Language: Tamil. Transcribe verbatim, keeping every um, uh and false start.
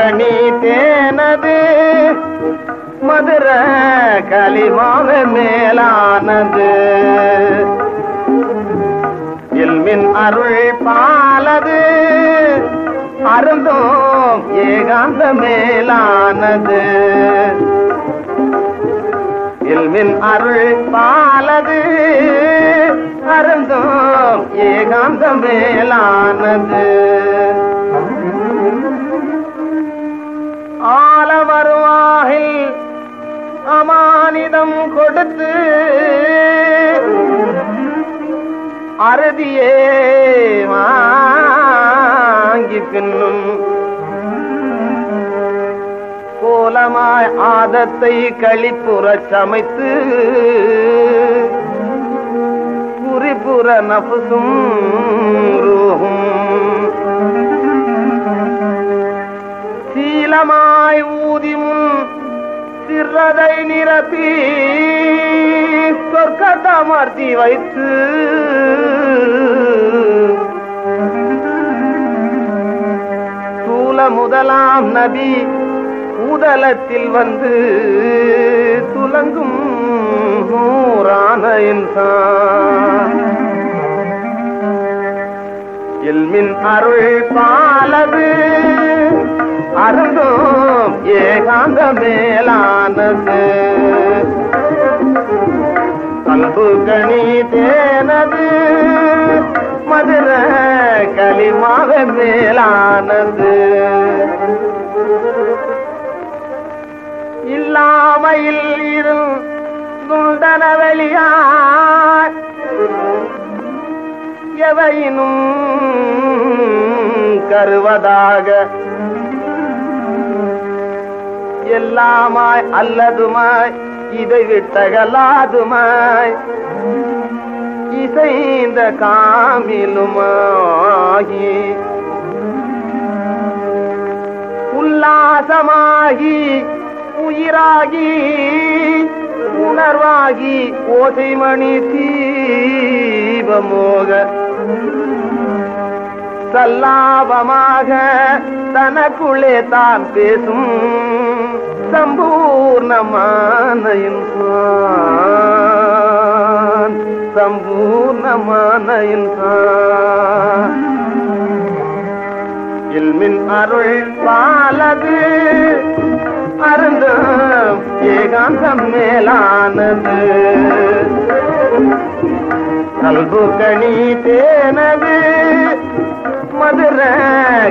கணித்தேனது மதுர கலிமாவ மேலானது இல்மின் அருள் பாலது அருந்தோம் ஏகாந்த மேலானது இல்மின் அருள் பாலது அருந்தோம் ஏகாந்த மேலானது ஆலவருவாகில் அமானிதம் கொடுத்து அறுதியே வாங்கி பின்னும் கோலமாய் ஆதத்தை கழிப்புறச் சமைத்து புரிபுற நபுசும் ரூஹும் சீலமாய் ஊதிமுன் சிறதை நிரப்பி சொர்க்கதமர்த்தி வைத்து சூல முதலாம் நபி ஊதலத்தில் வந்து துலங்கும் நூறான இன்சான் இல்மின் அருள் பாலது அருந்தும் ஏகாந்த மேலானது அன்பு கணி தேனது மதுர கலிமாவ மேலானது இல்லாமையில் இரும் துண்டன வெளியார் எவையினும் கருவதாக எல்லாமாய் அல்லதுமாய் இதை விட்டகலாதுமாய் இசைந்த காமிலுமாகி உல்லாசமாகி உயிராகி உணர்வாகி ஓசைமணி தீபமோக சல்லாபமாக தனக்குள்ளே தான் பேசும் சம்பூர்ணமான இன்சான் சம்பூர்ணமான இன்சான் இல்மின் அருள் பாலது அருந்தும் ஏகாந்தம் மேலானது கல்பு கணி தேனது மதுர